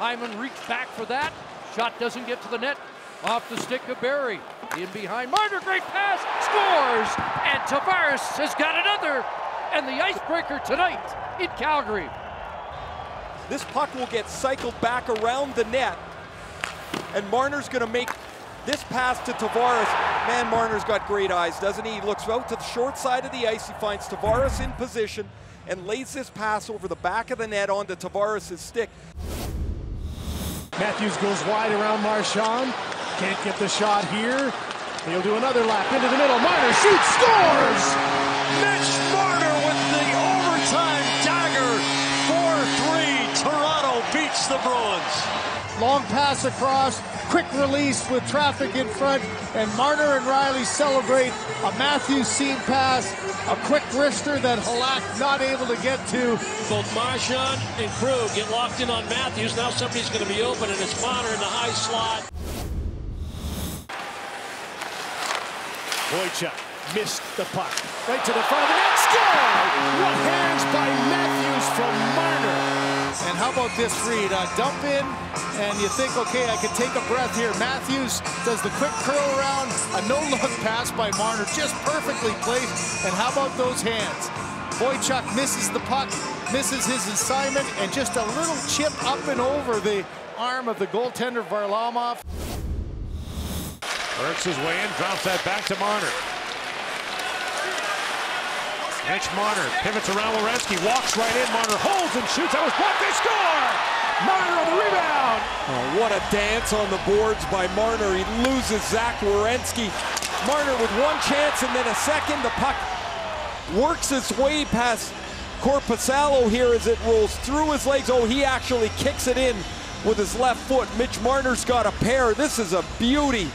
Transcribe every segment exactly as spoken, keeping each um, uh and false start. Hyman reached back for that. Shot doesn't get to the net. Off the stick of Barry. In behind Marner, great pass, scores! And Tavares has got another! And the icebreaker tonight in Calgary. This puck will get cycled back around the net. And Marner's gonna make this pass to Tavares. Man, Marner's got great eyes, doesn't he? He looks out to the short side of the ice. He finds Tavares in position and lays this pass over the back of the net onto Tavares' stick. Matthews goes wide around Marchand. Can't get the shot here. He'll do another lap into the middle. Marner shoots, scores! Mitch Marner with the overtime dagger. four three, Toronto beats the Bruins. Long pass across, quick release with traffic in front, and Marner and Riley celebrate a Matthews seam pass, a quick wrister that Halak not able to get to. Both Marchand and Krug get locked in on Matthews. Now somebody's going to be open, and it's Marner in the high slot. Boychuk missed the puck. Right to the front of the net, score! What hands by Matthews from Marner. And how about this read? Uh, dump in, and you think, okay, I can take a breath here. Matthews does the quick curl around, a no-look pass by Marner, just perfectly placed. And how about those hands? Boychuk misses the puck, misses his assignment, and just a little chip up and over the arm of the goaltender Varlamov. Works his way in, drops that back to Marner. Mitch Marner pivots around Werenski, walks right in. Marner holds and shoots. That was blocked. They score! Marner on the rebound. Oh, what a dance on the boards by Marner. He loses Zach Werenski. Marner with one chance and then a second. The puck works its way past Korpisalo here as it rolls through his legs. Oh, he actually kicks it in with his left foot. Mitch Marner's got a pair. This is a beauty.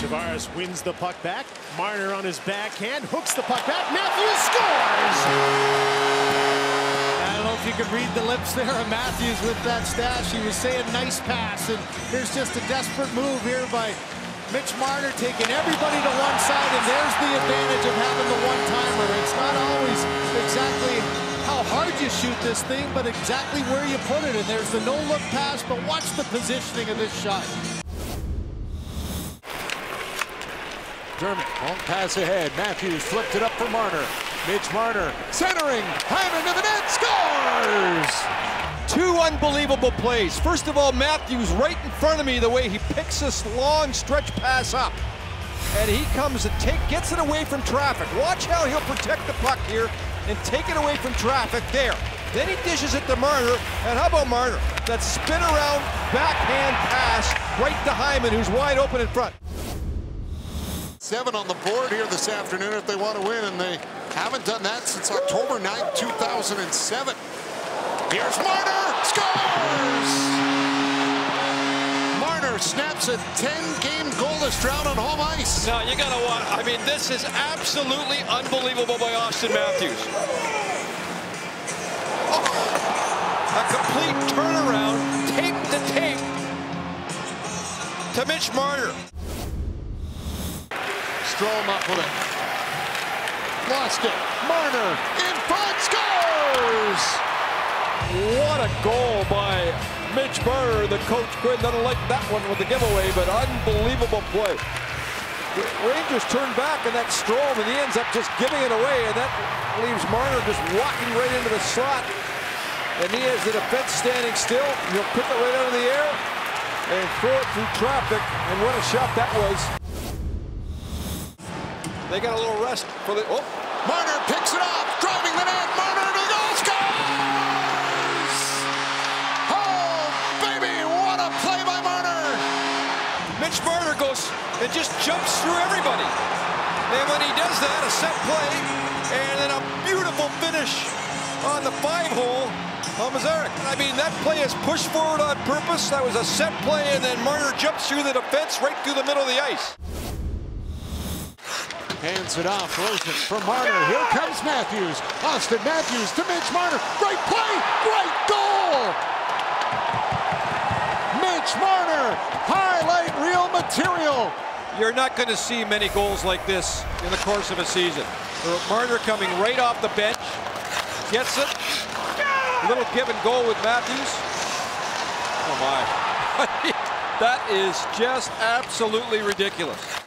Tavares wins the puck back. Marner on his backhand, hooks the puck back. Matthews scores! I don't know if you could read the lips there of Matthews with that stash. He was saying nice pass, and there's just a desperate move here by Mitch Marner, taking everybody to one side, and there's the advantage of having the one-timer. It's not always exactly how hard you shoot this thing, but exactly where you put it, and there's the no-look pass, but watch the positioning of this shot. McDermott, long pass ahead. Matthews flipped it up for Marner. Mitch Marner centering. Hyman to the net, scores! Two unbelievable plays. First of all, Matthews right in front of me, the way he picks this long stretch pass up. And he comes and take, gets it away from traffic. Watch how he'll protect the puck here and take it away from traffic there. Then he dishes it to Marner, and how about Marner? That spin around backhand pass right to Hyman, who's wide open in front. Seven on the board here this afternoon if they want to win, and they haven't done that since October ninth, two thousand seven. Here's Marner, scores! Marner snaps a ten game goalless drought on home ice. No, you gotta watch. I mean, this is absolutely unbelievable by Auston Matthews. Oh, a complete turnaround, tape to tape, to Mitch Marner. Strom up with it. Lost it. Marner in front, scores! What a goal by Mitch Marner. The coach, Quinn, doesn't like that one with the giveaway, but unbelievable play. The Rangers turn back, and that Strom, and he ends up just giving it away, and that leaves Marner just walking right into the slot. And he has the defense standing still. He'll pick it right out of the air and throw it through traffic, and what a shot that was. They got a little rest for the, oh, Marner picks it up, driving the net, Marner to goal, scores! Oh, baby, what a play by Marner! Mitch Marner goes and just jumps through everybody. And when he does that, a set play, and then a beautiful finish on the five hole on Mazarek. I mean, that play is pushed forward on purpose. That was a set play, and then Marner jumps through the defense right through the middle of the ice. Hands it off, throws it for Marner. Here comes Matthews. Auston Matthews to Mitch Marner. Great play, great goal! Mitch Marner, highlight reel material. You're not going to see many goals like this in the course of a season. Marner coming right off the bench, gets it. little give and go with Matthews. Oh my. That is just absolutely ridiculous.